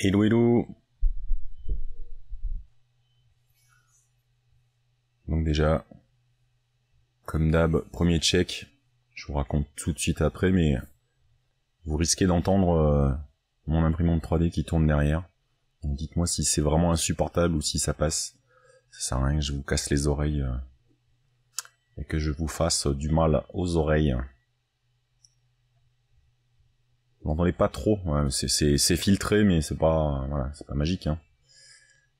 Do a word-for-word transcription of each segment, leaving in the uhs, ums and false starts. Hello, hello. Donc déjà, comme d'hab, premier check. Je vous raconte tout de suite après, mais vous risquez d'entendre euh, mon imprimante trois D qui tourne derrière. Donc dites-moi si c'est vraiment insupportable ou si ça passe. Ça sert à rien que je vous casse les oreilles euh, et que je vous fasse euh, du mal aux oreilles. Vous n'entendez pas trop, ouais, c'est filtré, mais c'est pas, voilà, c'est pas magique. Hein.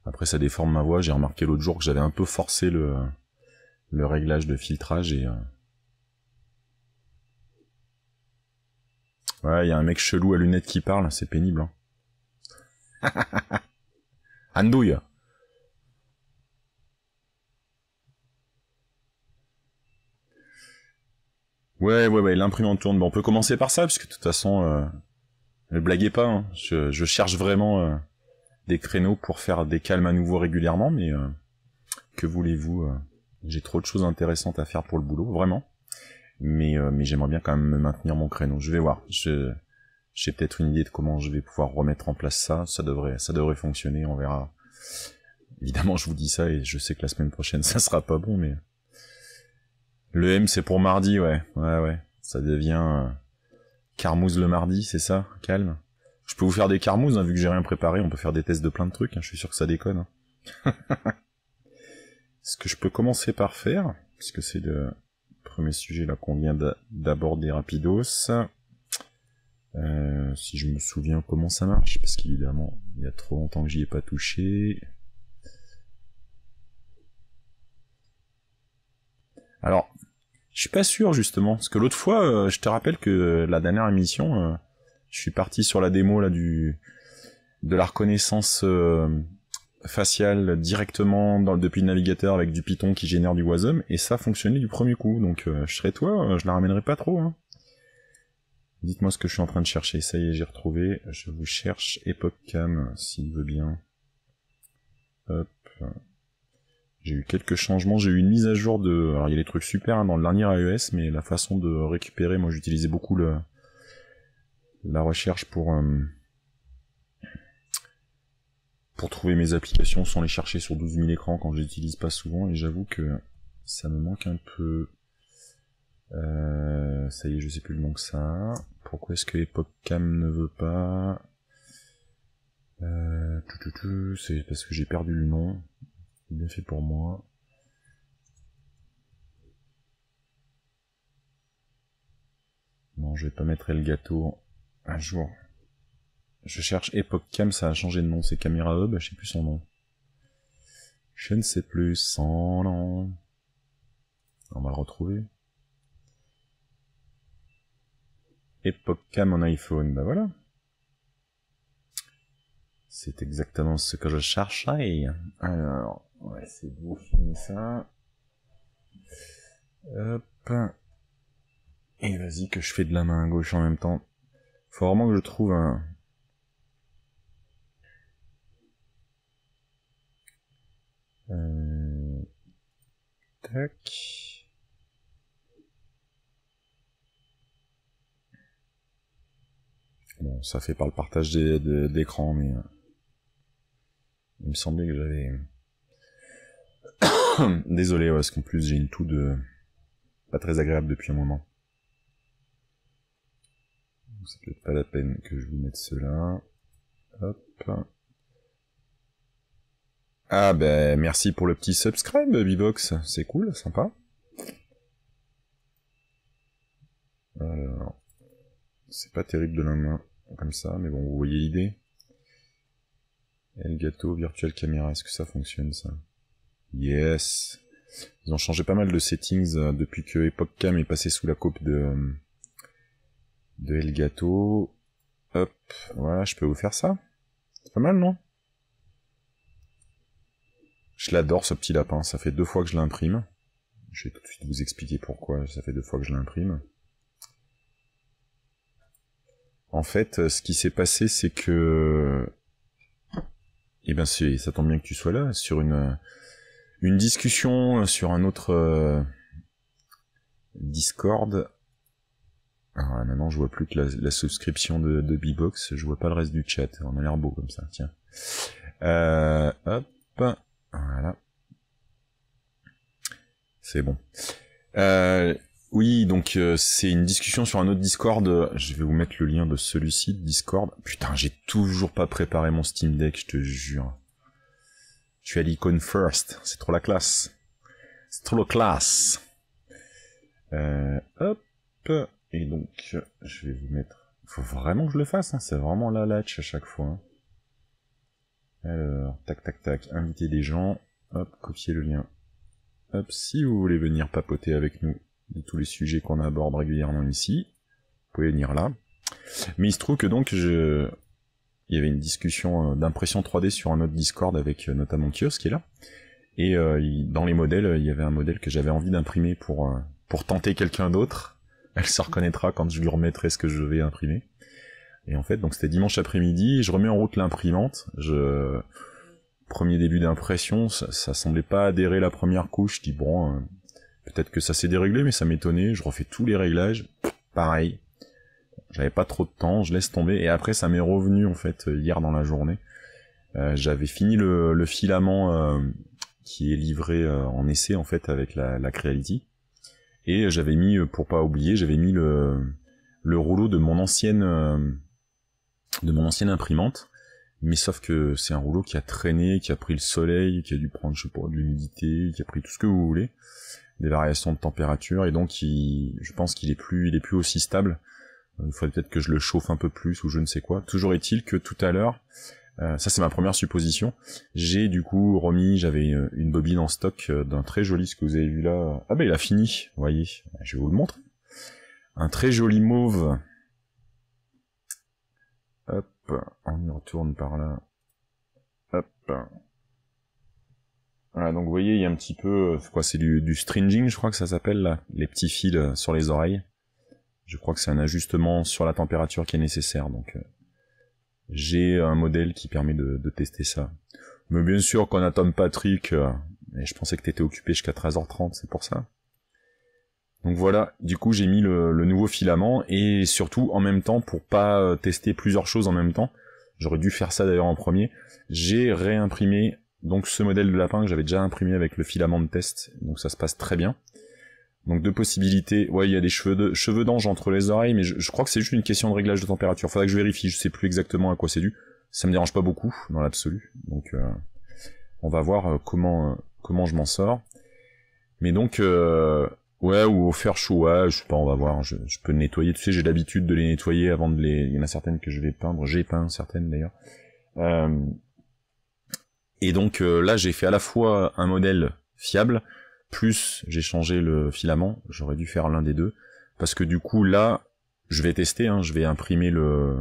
Après, ça déforme ma voix. J'ai remarqué l'autre jour que j'avais un peu forcé le, le réglage de filtrage. Et euh... ouais, il y a un mec chelou à lunettes qui parle, c'est pénible. Hein. Andouille. Ouais, ouais, ouais, l'imprimante tourne. Bon, on peut commencer par ça, parce que de toute façon, euh, ne blaguez pas, hein. je, je cherche vraiment euh, des créneaux pour faire des calmes à nouveau régulièrement, mais euh, que voulez-vous, euh, j'ai trop de choses intéressantes à faire pour le boulot, vraiment, mais, euh, mais j'aimerais bien quand même me maintenir mon créneau. Je vais voir, je j'ai peut-être une idée de comment je vais pouvoir remettre en place ça, ça devrait, ça devrait fonctionner, on verra. Évidemment, je vous dis ça, et je sais que la semaine prochaine, ça sera pas bon, mais... Le M c'est pour mardi, ouais, ouais, ouais, ça devient euh, carmouze le mardi, c'est ça, calme. Je peux vous faire des carmouzes, hein, vu que j'ai rien préparé, on peut faire des tests de plein de trucs, hein, je suis sûr que ça déconne. Hein. Ce que je peux commencer par faire, puisque c'est le premier sujet là qu'on vient d'aborder rapidos, euh, si je me souviens comment ça marche, parce qu'évidemment, il y a trop longtemps que j'y ai pas touché... Alors, je suis pas sûr justement, parce que l'autre fois, euh, je te rappelle que euh, la dernière émission, euh, je suis parti sur la démo là du de la reconnaissance euh, faciale directement dans, depuis le navigateur avec du Python qui génère du Wasm, et ça fonctionnait du premier coup, donc euh, je serais toi, euh, je la ramènerai pas trop. Hein. Dites-moi ce que je suis en train de chercher, ça y est, j'ai retrouvé, je vous cherche EpocCam, s'il veut bien. Hop... J'ai eu quelques changements, j'ai eu une mise à jour de... Alors il y a des trucs super hein, dans le dernier iOS, mais la façon de récupérer, moi j'utilisais beaucoup le... la recherche pour... Euh... pour trouver mes applications sans les chercher sur douze mille écrans quand je les utilise pas souvent, et j'avoue que ça me manque un peu... Euh... Ça y est, je sais plus le nom que ça a. Pourquoi est-ce que EpocCam ne veut pas... Euh... C'est parce que j'ai perdu le nom. Bien fait pour moi. Non, je vais pas mettre Elgato un jour. Je cherche EpocCam, ça a changé de nom, c'est Kamira Hub, je sais plus son nom. Je ne sais plus son nom. On va le retrouver. EpocCam en iPhone, bah voilà. C'est exactement ce que je cherchais. Alors, ouais, c'est beau, finir ça. Hop. Et vas-y que je fais de la main gauche en même temps. Faut vraiment que je trouve un... Euh... Tac. Bon, ça fait par le partage d'écran, mais... Il me semblait que j'avais... Désolé, parce qu'en plus j'ai une toux de... pas très agréable depuis un moment. Donc c'est peut-être pas la peine que je vous mette cela. Hop. Ah ben, merci pour le petit subscribe, B-Box. C'est cool, sympa. Alors... C'est pas terrible de la main, comme ça, mais bon, vous voyez l'idée. Elgato, Virtual Camera, est-ce que ça fonctionne ça? Yes. Ils ont changé pas mal de settings euh, depuis que EpocCam est passé sous la coupe de, euh, de Elgato. Hop, voilà, je peux vous faire ça. C'est pas mal, non? Je l'adore ce petit lapin, ça fait deux fois que je l'imprime. Je vais tout de suite vous expliquer pourquoi ça fait deux fois que je l'imprime. En fait, ce qui s'est passé, c'est que... Eh bien, ça tombe bien que tu sois là, sur une, une discussion, sur un autre euh, Discord, Alors maintenant, je vois plus que la, la souscription de, de B-Box, je vois pas le reste du chat. On a l'air beau comme ça, tiens. Euh, hop, voilà. C'est bon. Euh, oui, donc euh, c'est une discussion sur un autre Discord. Je vais vous mettre le lien de celui-ci, Discord. Putain, j'ai toujours pas préparé mon Steam Deck, je te jure. Je suis à l'icône first, c'est trop la classe. C'est trop la classe. Euh, hop. Et donc, je vais vous mettre... Faut vraiment que je le fasse, hein. C'est vraiment la latch à chaque fois. Hein. Alors, tac, tac, tac, inviter des gens. Hop, copier le lien. Hop, si vous voulez venir papoter avec nous de tous les sujets qu'on aborde régulièrement ici, vous pouvez venir là. Mais il se trouve que donc, je... il y avait une discussion d'impression trois D sur un autre Discord avec notamment Kios qui est là. Et euh, il... dans les modèles, il y avait un modèle que j'avais envie d'imprimer pour, euh, pour tenter quelqu'un d'autre. Elle se reconnaîtra quand je lui remettrai ce que je vais imprimer. Et en fait, donc c'était dimanche après-midi, je remets en route l'imprimante. Je... Premier début d'impression, ça, ça semblait pas adhérer la première couche. Je dis bon, euh, peut-être que ça s'est déréglé, mais ça m'étonnait. Je refais tous les réglages, pareil. J'avais pas trop de temps, je laisse tomber. Et après, ça m'est revenu en fait hier dans la journée. Euh, J'avais fini le, le filament euh, qui est livré euh, en essai en fait avec la, la Creality. Et j'avais mis, pour pas oublier, j'avais mis le, le rouleau de mon ancienne de mon ancienne imprimante, mais sauf que c'est un rouleau qui a traîné, qui a pris le soleil, qui a dû prendre, je sais pas, de l'humidité, qui a pris tout ce que vous voulez, des variations de température, et donc il, je pense qu'il est plus, il est plus aussi stable. Il faudrait peut-être que je le chauffe un peu plus, ou je ne sais quoi. Toujours est-il que tout à l'heure, euh, ça c'est ma première supposition, j'ai du coup remis, j'avais une bobine en stock d'un très joli, ce que vous avez vu là, ah ben il a fini, vous voyez, je vais vous le montrer, un très joli mauve, hop, on y retourne par là, hop, voilà, donc vous voyez il y a un petit peu, quoi, c'est du, du stringing je crois que ça s'appelle là, les petits fils sur les oreilles, je crois que c'est un ajustement sur la température qui est nécessaire, donc... Euh... J'ai un modèle qui permet de, de tester ça. Mais bien sûr qu'on attend Patrick, euh, et je pensais que t'étais occupé jusqu'à treize heures trente, c'est pour ça. Donc voilà, du coup j'ai mis le, le nouveau filament, et surtout en même temps, pour pas tester plusieurs choses en même temps, j'aurais dû faire ça d'ailleurs en premier, j'ai réimprimé donc ce modèle de lapin que j'avais déjà imprimé avec le filament de test, donc ça se passe très bien. Donc deux possibilités, ouais il y a des cheveux de cheveux d'ange entre les oreilles, mais je, je crois que c'est juste une question de réglage de température, faudrait que je vérifie, je sais plus exactement à quoi c'est dû, ça me dérange pas beaucoup dans l'absolu, donc euh, on va voir comment euh, comment je m'en sors. Mais donc, euh, ouais, ou au fer chaud, ouais, je sais pas, on va voir, je, je peux nettoyer, tu sais j'ai l'habitude de les nettoyer avant de les... Il y en a certaines que je vais peindre, j'ai peint certaines d'ailleurs. Euh... Et donc euh, là j'ai fait à la fois un modèle fiable, plus j'ai changé le filament, j'aurais dû faire l'un des deux, parce que du coup là, je vais tester, hein, je vais imprimer le...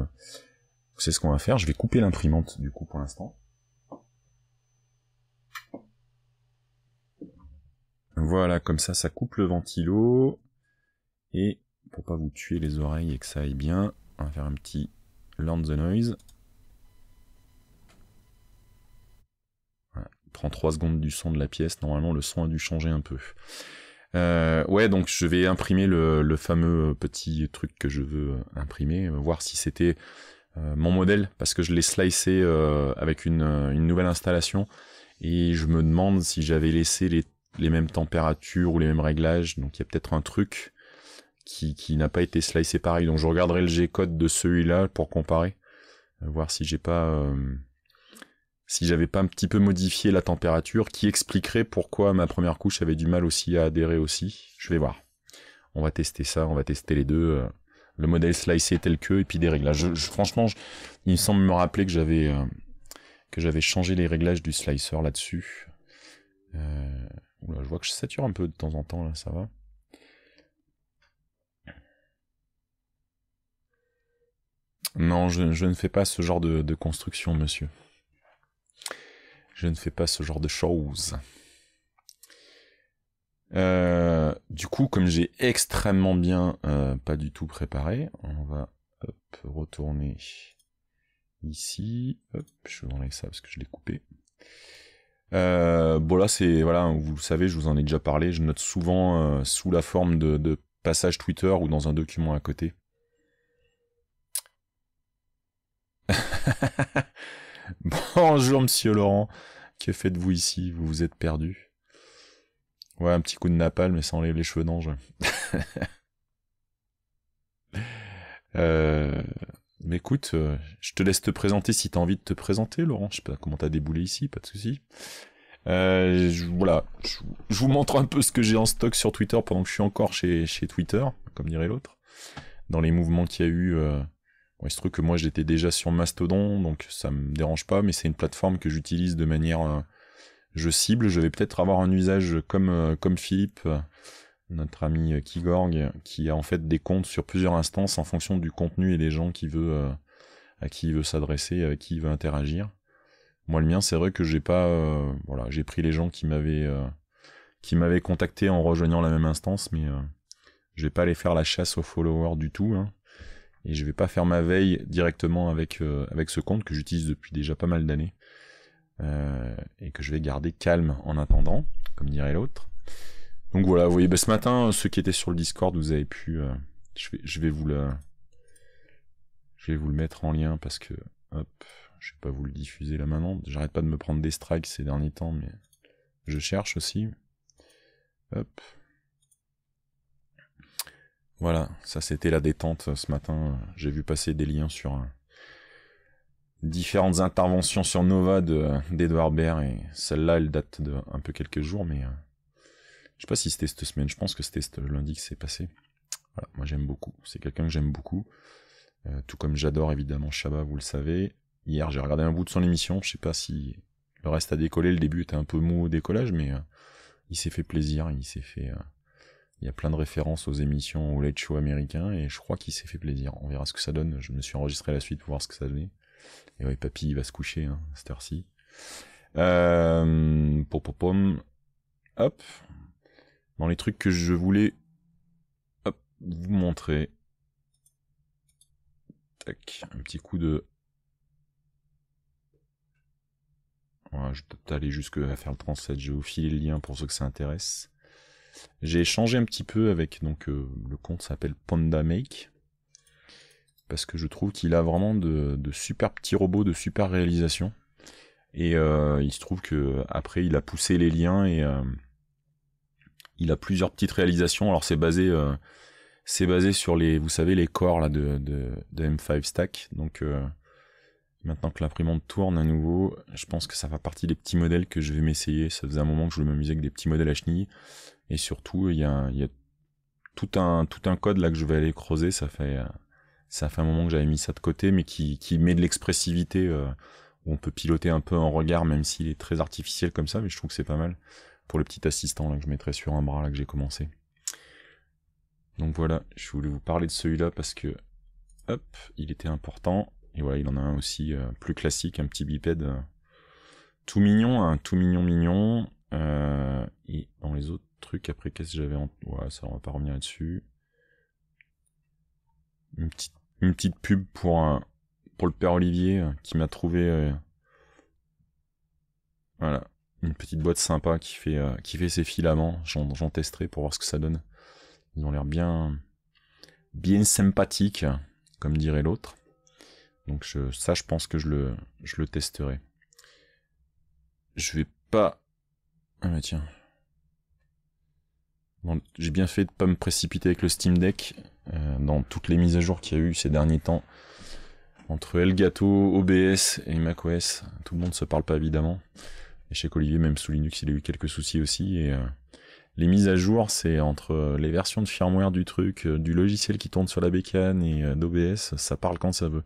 C'est ce qu'on va faire, je vais couper l'imprimante du coup pour l'instant. Voilà, comme ça, ça coupe le ventilo, et pour pas vous tuer les oreilles et que ça aille bien, on va faire un petit learn the noise. Prend trois secondes du son de la pièce, normalement le son a dû changer un peu. Euh, ouais, donc je vais imprimer le, le fameux petit truc que je veux imprimer, voir si c'était euh, mon modèle, parce que je l'ai slicé euh, avec une, une nouvelle installation, et je me demande si j'avais laissé les, les mêmes températures ou les mêmes réglages, donc il y a peut-être un truc qui, qui n'a pas été slicé pareil, donc je regarderai le G-code de celui-là pour comparer, voir si j'ai pas... Euh, si j'avais pas un petit peu modifié la température, qui expliquerait pourquoi ma première couche avait du mal aussi à adhérer aussi. Je vais voir. On va tester ça, on va tester les deux. Le modèle slicé tel que, et puis des réglages. Je, je, franchement, je, il me semble me rappeler que j'avais euh, que j'avais changé les réglages du slicer là-dessus. Euh, oula, je vois que je sature un peu de temps en temps, là, ça va. Non, je, je ne fais pas ce genre de, de construction, monsieur. Je ne fais pas ce genre de choses. Euh, du coup, comme j'ai extrêmement bien euh, pas du tout préparé, on va hop, retourner ici. Hop, je vais enlever ça parce que je l'ai coupé. Euh, bon là, c'est voilà, vous le savez, je vous en ai déjà parlé. Je note souvent euh, sous la forme de, de passage Twitter ou dans un document à côté. Bonjour monsieur Laurent. Que faites-vous ici? Vous vous êtes perdu. Ouais, un petit coup de napalm, mais ça enlève les cheveux d'ange. euh... Mais écoute, euh, je te laisse te présenter si t'as envie de te présenter, Laurent. Je sais pas comment t'as déboulé ici, pas de souci. Euh, je, voilà, je, je vous montre un peu ce que j'ai en stock sur Twitter pendant que je suis encore chez, chez Twitter, comme dirait l'autre. Dans les mouvements qu'il y a eu, euh, bon, il se trouve que moi j'étais déjà sur Mastodon, donc ça me dérange pas, mais c'est une plateforme que j'utilise de manière... Euh, je cible, je vais peut-être avoir un usage comme, euh, comme Philippe, euh, notre ami Kigorg, qui a en fait des comptes sur plusieurs instances en fonction du contenu et des gens qui veut, euh, à qui il veut s'adresser, à qui il veut interagir. Moi le mien, c'est vrai que j'ai pas, euh, voilà, j'ai pris les gens qui m'avaient, euh, qui m'avaient contacté en rejoignant la même instance, mais euh, je vais pas aller faire la chasse aux followers du tout, hein, et je vais pas faire ma veille directement avec euh, avec ce compte que j'utilise depuis déjà pas mal d'années euh, et que je vais garder calme en attendant, comme dirait l'autre. Donc voilà, vous voyez, ben, ce matin, ceux qui étaient sur le Discord, vous avez pu, euh, je vais, je vais vous le, je vais vous le mettre en lien parce que, hop. Je vais pas vous le diffuser là maintenant. J'arrête pas de me prendre des strikes ces derniers temps, mais je cherche aussi. Hop. Voilà, ça c'était la détente ce matin. J'ai vu passer des liens sur euh, différentes interventions sur Nova d'Edouard Baird, et celle-là elle date de un peu quelques jours, mais euh, je sais pas si c'était cette semaine. Je pense que c'était ce lundi que c'est passé. Voilà, moi j'aime beaucoup. C'est quelqu'un que j'aime beaucoup. Euh, tout comme j'adore évidemment Shabba, vous le savez. Hier, j'ai regardé un bout de son émission, je sais pas si le reste a décollé, le début était un peu mou au décollage, mais euh, il s'est fait plaisir, il s'est fait... Euh, il y a plein de références aux émissions, au late show américain, et je crois qu'il s'est fait plaisir. On verra ce que ça donne, je me suis enregistré la suite pour voir ce que ça donnait. Et ouais, papy, il va se coucher, hein, à cette heure-ci. Euh, pom pom pom. Hop. Dans les trucs que je voulais... Hop, vous montrer. Tac, un petit coup de... Voilà, je vais aller jusqu'à faire le translate, je vais vous filer le lien pour ceux que ça intéresse. J'ai échangé un petit peu avec, donc euh, le compte s'appelle Panda Make, parce que je trouve qu'il a vraiment de, de super petits robots, de super réalisations. Et euh, il se trouve que après il a poussé les liens et euh, il a plusieurs petites réalisations. Alors c'est basé, euh, c'est basé sur les, vous savez, les corps là de, de, de M cinq Stack. Donc euh, maintenant que l'imprimante tourne à nouveau, je pense que ça fait partie des petits modèles que je vais m'essayer. Ça faisait un moment que je voulais m'amuser avec des petits modèles à chenilles. Et surtout, il y a, il y a tout, un, tout un code là que je vais aller creuser. Ça fait, ça fait un moment que j'avais mis ça de côté, mais qui, qui met de l'expressivité, euh, où on peut piloter un peu en regard, même s'il est très artificiel comme ça. Mais je trouve que c'est pas mal pour le petit assistant là que je mettrai sur un bras là que j'ai commencé. Donc voilà, je voulais vous parler de celui-là parce que, hop, il était important. Et voilà, il en a un aussi euh, plus classique, un petit bipède euh, tout mignon, hein, tout mignon mignon. Euh, et dans les autres trucs, après, qu'est-ce que j'avais en... Ouais, ça, on va pas revenir là-dessus. Une petite, une petite pub pour, euh, pour le père Olivier euh, qui m'a trouvé... Euh, voilà, une petite boîte sympa qui fait, euh, qui fait ses filaments. J'en, j'en testerai pour voir ce que ça donne. Ils ont l'air bien, bien sympathiques, comme dirait l'autre. Donc je, ça, je pense que je le, je le testerai. Je vais pas... Ah bah tiens. Bon, j'ai bien fait de pas me précipiter avec le Steam Deck. Euh, dans toutes les mises à jour qu'il y a eu ces derniers temps. Entre Elgato, O B S et macOS, tout le monde se parle pas évidemment. Et chez Olivier, même sous Linux, il a eu quelques soucis aussi. Et euh, les mises à jour, c'est entre les versions de firmware du truc, euh, du logiciel qui tourne sur la bécane et euh, d'O B S, ça parle quand ça veut.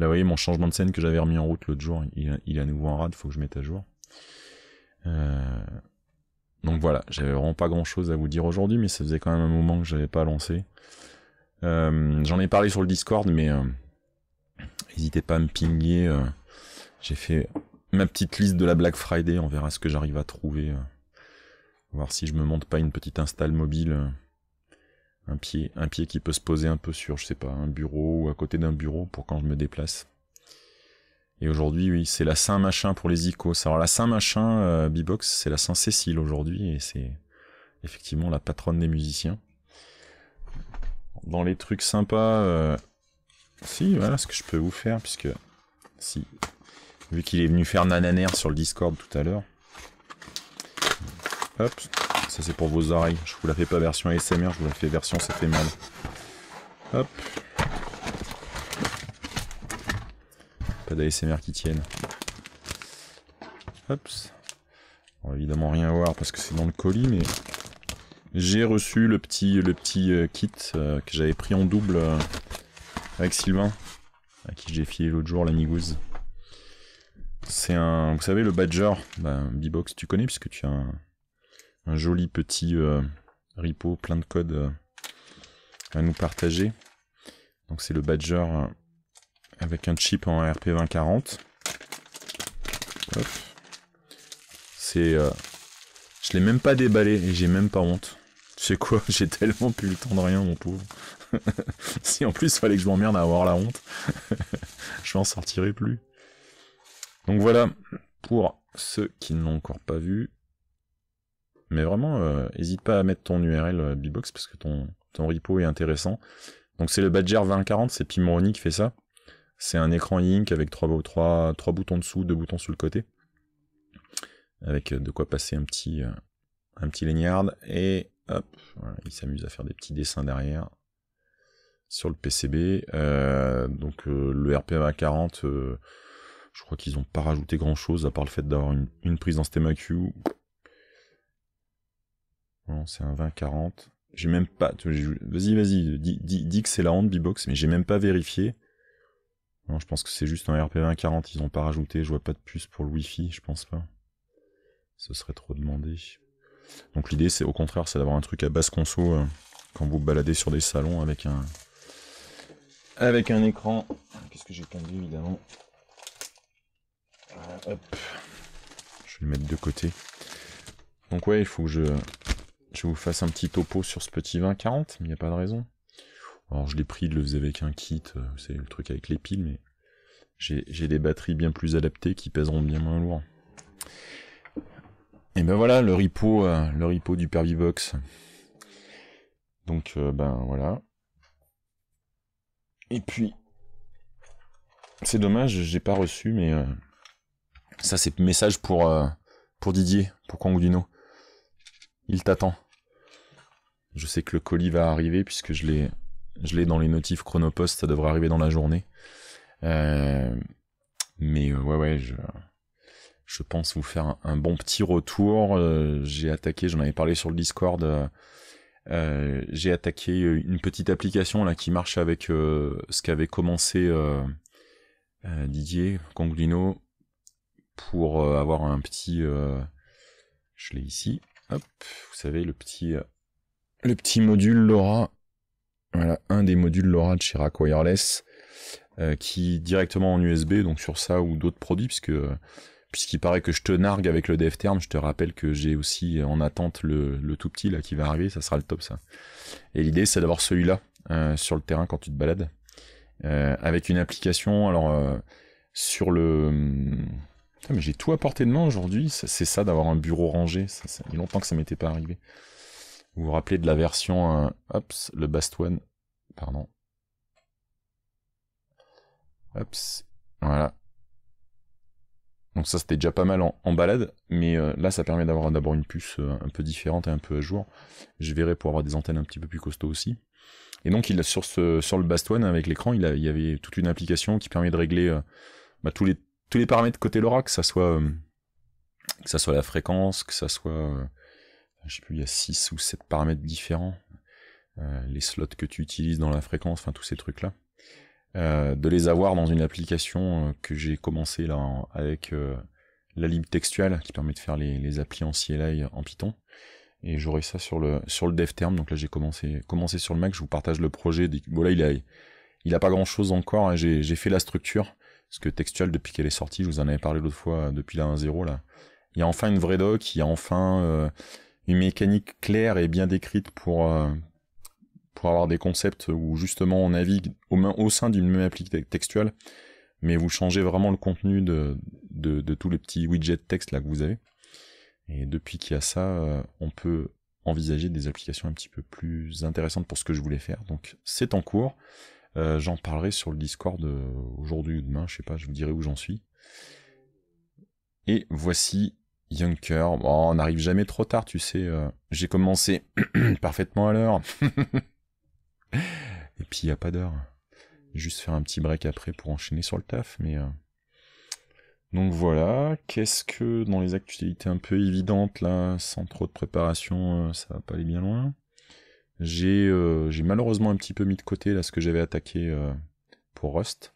Là, vous voyez, mon changement de scène que j'avais remis en route l'autre jour, il, il est à nouveau en rade, faut que je mette à jour. Euh... Donc voilà, j'avais vraiment pas grand-chose à vous dire aujourd'hui, mais ça faisait quand même un moment que j'avais pas lancé. Euh, J'en ai parlé sur le Discord, mais euh, n'hésitez pas à me pinguer. Euh, J'ai fait ma petite liste de la Black Friday, on verra ce que j'arrive à trouver. Euh, voir si je me monte pas une petite install mobile... Euh... Un pied, un pied qui peut se poser un peu sur, je sais pas, un bureau ou à côté d'un bureau pour quand je me déplace. Et aujourd'hui, oui, c'est la Saint-Machin pour les icos. Alors la Saint-Machin, euh, B-Box, c'est la Saint-Cécile aujourd'hui, et c'est effectivement la patronne des musiciens. Dans les trucs sympas, euh, si, voilà ce que je peux vous faire, puisque si vu qu'il est venu faire nananer sur le Discord tout à l'heure. Hop, ça c'est pour vos oreilles. Je vous la fais pas version A S M R, je vous la fais version ça fait mal. Hop. Pas d'A S M R qui tienne. Hop. Bon, évidemment rien à voir parce que c'est dans le colis, mais j'ai reçu le petit, le petit euh, kit euh, que j'avais pris en double euh, avec Sylvain, à qui j'ai filé l'autre jour la migouze. C'est un, vous savez, le Badger, ben, B-Box, tu connais puisque tu as un, un joli petit euh, repo plein de codes euh, à nous partager. Donc c'est le Badger euh, avec un chip en R P vingt quarante. C'est, euh, je l'ai même pas déballé et j'ai même pas honte. Tu sais quoi, j'ai tellement plus le temps de rien, mon pauvre. Si en plus fallait que je m'emmerde à avoir la honte, je m'en sortirai plus. Donc voilà, pour ceux qui ne l'ont encore pas vu, mais vraiment, euh, n'hésite pas à mettre ton U R L euh, B-Box parce que ton, ton repo est intéressant. Donc c'est le Badger vingt quarante, c'est Pimoroni qui fait ça. C'est un écran Yanker avec trois boutons dessous, deux boutons sur le côté. Avec de quoi passer un petit, euh, un petit lanyard. Et hop, voilà, il s'amuse à faire des petits dessins derrière. Sur le P C B, euh, donc euh, le R P vingt quarante, euh, je crois qu'ils n'ont pas rajouté grand chose à part le fait d'avoir une, une prise dans StemaQ. Bon, c'est un vingt quarante. J'ai même pas. Vas-y, vas-y, dis, dis, dis que c'est la honte B-Box, mais j'ai même pas vérifié. Non, je pense que c'est juste un R P vingt quarante, ils n'ont pas rajouté. Je vois pas de puce pour le Wi-Fi, je pense pas. Ce serait trop demandé. Donc l'idée, c'est au contraire, c'est d'avoir un truc à basse conso euh, quand vous baladez sur des salons avec un. Avec un écran. Qu'est-ce que j'ai tendu, évidemment. Voilà, hop. Je vais le mettre de côté. Donc ouais, il faut que je, je vous fasse un petit topo sur ce petit vingt quarante. Il n'y a pas de raison. Alors je l'ai pris, je le faisais avec un kit. C'est le truc avec les piles, mais j'ai des batteries bien plus adaptées qui pèseront bien moins lourd. Et ben voilà, le repo, le repo du Père B-Box. Donc ben voilà. Et puis, c'est dommage, j'ai pas reçu, mais euh, ça c'est message pour, euh, pour Didier, pour Kongudino. Il t'attend. Je sais que le colis va arriver, puisque je l'ai je l'ai dans les notifs Chronopost, ça devrait arriver dans la journée. Euh, mais euh, ouais, ouais, je, je pense vous faire un, un bon petit retour. Euh, j'ai attaqué, j'en avais parlé sur le Discord... Euh, Euh, j'ai attaqué une petite application là qui marche avec euh, ce qu'avait commencé euh, euh, Didier Kongudino pour euh, avoir un petit euh, je l'ai ici, hop, vous savez le petit euh, le petit module LoRa, voilà, un des modules LoRa de chez Rack Wireless euh, qui directement en U S B, donc sur ça ou d'autres produits, puisque puisqu'il paraît que je te nargue avec le DevTerm, je te rappelle que j'ai aussi en attente le, le tout petit là qui va arriver, ça sera le top ça. Et l'idée c'est d'avoir celui-là euh, sur le terrain quand tu te balades, euh, avec une application, alors euh, sur le... Putain, mais j'ai tout à portée de main aujourd'hui, c'est ça d'avoir un bureau rangé, ça, ça... il y a longtemps que ça m'était pas arrivé. Vous vous rappelez de la version, euh... hop, le Bast One, pardon. Hop, voilà. Donc ça c'était déjà pas mal en, en balade, mais euh, là ça permet d'avoir d'abord une puce euh, un peu différente et un peu à jour. Je verrai pour avoir des antennes un petit peu plus costauds aussi. Et donc il a, sur, ce, sur le Bast One avec l'écran, il, il y avait toute une application qui permet de régler euh, bah, tous, les, tous les paramètres côté LoRa, que ça soit, euh, que ça soit la fréquence, que ça soit... Euh, je sais plus, il y a six ou sept paramètres différents. Euh, les slots que tu utilises dans la fréquence, enfin tous ces trucs-là. Euh, de les avoir dans une application euh, que j'ai commencé là en, avec euh, la lib textuelle qui permet de faire les, les applis en C L I en Python, et j'aurai ça sur le sur le DevTerm. Donc là j'ai commencé commencé sur le Mac, je vous partage le projet des... Bon là il a il a pas grand chose encore, hein. j'ai j'ai fait la structure parce que textuelle depuis qu'elle est sortie, je vous en avais parlé l'autre fois, depuis la un point zéro là il y a enfin une vraie doc, il y a enfin euh, une mécanique claire et bien décrite pour euh, pour avoir des concepts où justement on navigue au, main, au sein d'une même appli textuelle, mais vous changez vraiment le contenu de, de, de tous les petits widgets texte là que vous avez. Et depuis qu'il y a ça, on peut envisager des applications un petit peu plus intéressantes pour ce que je voulais faire. Donc c'est en cours, euh, j'en parlerai sur le Discord aujourd'hui ou demain, je sais pas, je vous dirai où j'en suis. Et voici Junker. Bon, on n'arrive jamais trop tard, tu sais. Euh, j'ai commencé parfaitement à l'heure. Et puis, il n'y a pas d'heure. Juste faire un petit break après pour enchaîner sur le taf. Mais euh... Donc voilà. Qu'est-ce que dans les actualités un peu évidentes, là, sans trop de préparation, euh, ça va pas aller bien loin. J'ai euh, j'ai malheureusement un petit peu mis de côté là ce que j'avais attaqué euh, pour Rust.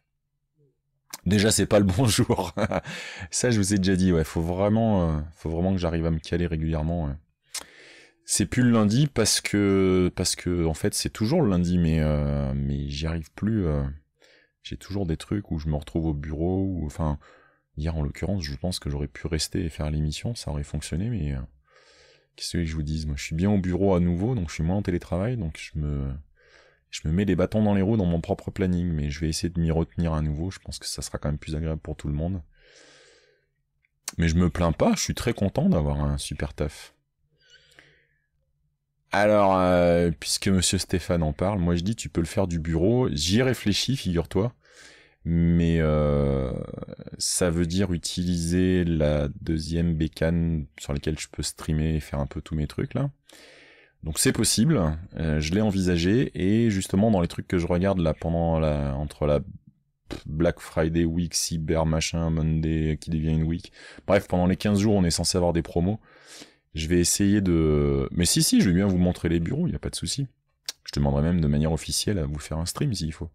Déjà, c'est pas le bon jour. Ça, je vous ai déjà dit. Ouais, faut vraiment, euh, faut vraiment que j'arrive à me caler régulièrement. Ouais. C'est plus le lundi parce que, parce que, en fait, c'est toujours le lundi, mais, euh, mais j'y arrive plus. Euh, j'ai toujours des trucs où je me retrouve au bureau. Ou, enfin, hier en l'occurrence, je pense que j'aurais pu rester et faire l'émission, ça aurait fonctionné, mais euh, qu'est-ce que je vous dise ? Moi, je suis bien au bureau à nouveau, donc je suis moins en télétravail, donc je me Je me mets des bâtons dans les roues dans mon propre planning, mais je vais essayer de m'y retenir à nouveau. Je pense que ça sera quand même plus agréable pour tout le monde. Mais je me plains pas, je suis très content d'avoir un super taf. Alors, euh, puisque Monsieur Stéphane en parle, moi je dis tu peux le faire du bureau. J'y réfléchis, figure-toi. Mais euh, ça veut dire utiliser la deuxième bécane sur laquelle je peux streamer et faire un peu tous mes trucs là. Donc c'est possible, euh, je l'ai envisagé, et justement dans les trucs que je regarde là pendant la, entre la Black Friday Week, Cyber Machin, Monday qui devient une week, bref pendant les quinze jours on est censé avoir des promos, je vais essayer de... Mais si si, je vais bien vous montrer les bureaux, il n'y a pas de souci. Je demanderai même de manière officielle à vous faire un stream s'il faut.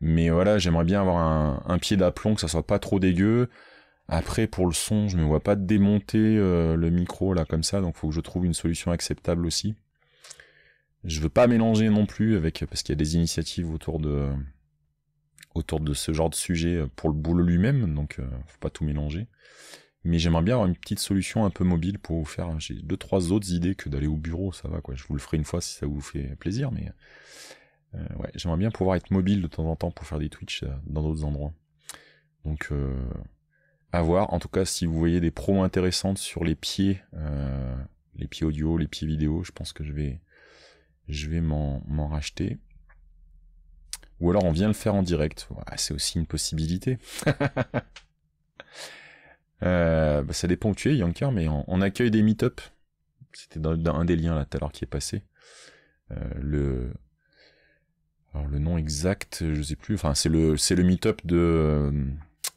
Mais voilà, j'aimerais bien avoir un, un pied d'aplomb, que ça soit pas trop dégueu. Après, pour le son, je me vois pas démonter euh, le micro là comme ça, donc faut que je trouve une solution acceptable aussi. Je veux pas mélanger non plus avec, parce qu'il y a des initiatives autour de autour de ce genre de sujet pour le boulot lui-même, donc euh, faut pas tout mélanger. Mais j'aimerais bien avoir une petite solution un peu mobile pour vous faire. J'ai deux trois autres idées que d'aller au bureau, ça va quoi. Je vous le ferai une fois si ça vous fait plaisir, mais euh, ouais, j'aimerais bien pouvoir être mobile de temps en temps pour faire des Twitch euh, dans d'autres endroits. Donc euh... à voir, en tout cas si vous voyez des pros intéressantes sur les pieds, euh, les pieds audio, les pieds vidéo, je pense que je vais je vais m'en m'en racheter. Ou alors on vient le faire en direct, ah, c'est aussi une possibilité. euh, bah, ça dépend où tu es, Yanker, mais on, on accueille des meet-up. C'était dans, dans un des liens là tout à l'heure qui est passé. Euh, le... Alors le nom exact, je sais plus, enfin c'est le c'est le meet-up de... Euh,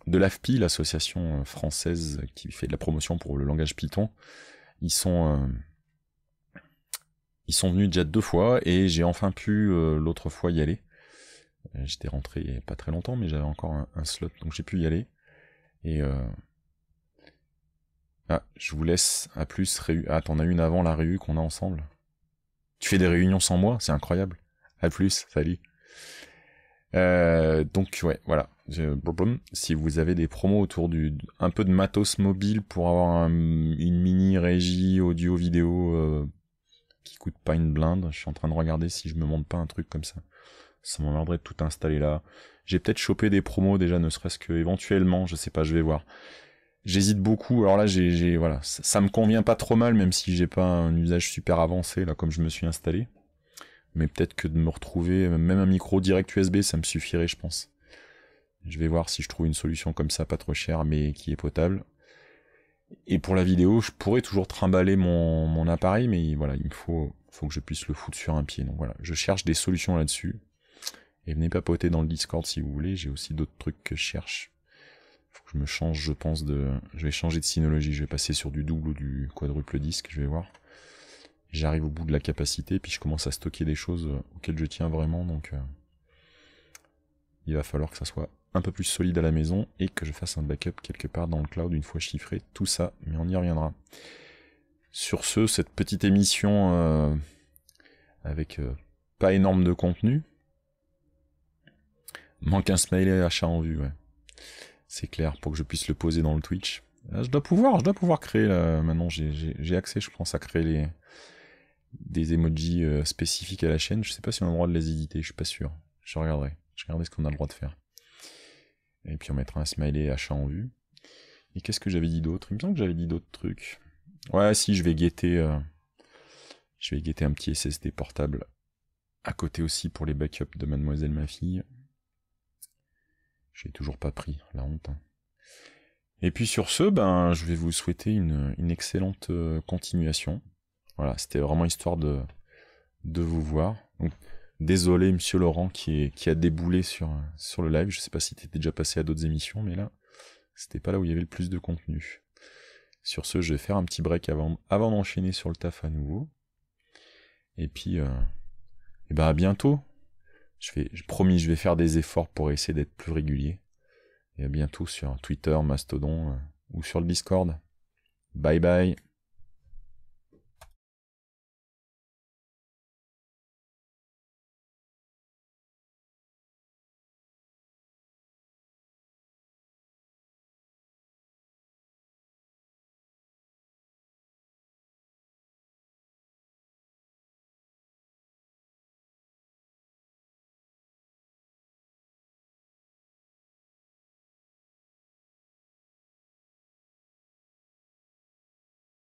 de l'A F P I, l'association française qui fait de la promotion pour le langage Python. Ils sont, euh, ils sont venus déjà deux fois, et j'ai enfin pu euh, l'autre fois y aller. J'étais rentré il n'y a pas très longtemps, mais j'avais encore un, un slot, donc j'ai pu y aller. Et euh... ah, je vous laisse à plus. Réu... Ah, t'en as une avant la réu qu'on a ensemble. Tu fais des réunions sans moi, c'est incroyable. À plus, salut. Euh, donc ouais, voilà. Si vous avez des promos autour du un peu de matos mobile pour avoir un, une mini régie audio vidéo euh, qui coûte pas une blinde, je suis en train de regarder si je me monte pas un truc comme ça. Ça m'emmerderait de tout installer là. J'ai peut-être chopé des promos déjà, ne serait-ce que éventuellement, je sais pas, je vais voir. J'hésite beaucoup. Alors là, j'ai, j'ai voilà, ça, ça me convient pas trop mal, même si j'ai pas un usage super avancé là comme je me suis installé. Mais peut-être que de me retrouver même un micro direct U S B, ça me suffirait, je pense. Je vais voir si je trouve une solution comme ça, pas trop chère, mais qui est potable. Et pour la vidéo, je pourrais toujours trimballer mon, mon appareil, mais voilà, il me faut, faut que je puisse le foutre sur un pied. Donc voilà, je cherche des solutions là-dessus. Et venez papoter dans le Discord si vous voulez, j'ai aussi d'autres trucs que je cherche. Faut que je me change, je pense, de... Je vais changer de synologie, je vais passer sur du double ou du quadruple disque, je vais voir. J'arrive au bout de la capacité, puis je commence à stocker des choses auxquelles je tiens vraiment, donc... Euh... Il va falloir que ça soit un peu plus solide à la maison et que je fasse un backup quelque part dans le cloud une fois chiffré tout ça, mais on y reviendra. Sur ce, cette petite émission euh, avec euh, pas énorme de contenu. Manque un smiley à chat en vue, ouais. C'est clair, pour que je puisse le poser dans le Twitch. Là, je dois pouvoir, je dois pouvoir créer là, maintenant j'ai accès, je pense, à créer les, des emojis euh, spécifiques à la chaîne. Je sais pas si on a le droit de les éditer, je suis pas sûr. Je regarderai, je regarderai ce qu'on a le droit de faire. Et puis on mettra un smiley achat en vue. Et qu'est-ce que j'avais dit d'autre ? Il me semble que j'avais dit d'autres trucs. Ouais, si, je vais guetter... Euh, je vais guetter un petit S S D portable à côté aussi pour les backups de mademoiselle ma fille. Je l'ai toujours pas pris, la honte. Hein. Et puis sur ce, ben, je vais vous souhaiter une, une excellente continuation. Voilà, c'était vraiment histoire de, de vous voir. Donc, désolé, monsieur Laurent, qui, est, qui a déboulé sur, sur le live. Je ne sais pas si tu étais déjà passé à d'autres émissions, mais là, c'était pas là où il y avait le plus de contenu. Sur ce, je vais faire un petit break avant, avant d'enchaîner sur le taf à nouveau. Et puis, euh, et ben à bientôt. Je vais, je promis, je vais faire des efforts pour essayer d'être plus régulier. Et à bientôt sur Twitter, Mastodon euh, ou sur le Discord. Bye bye.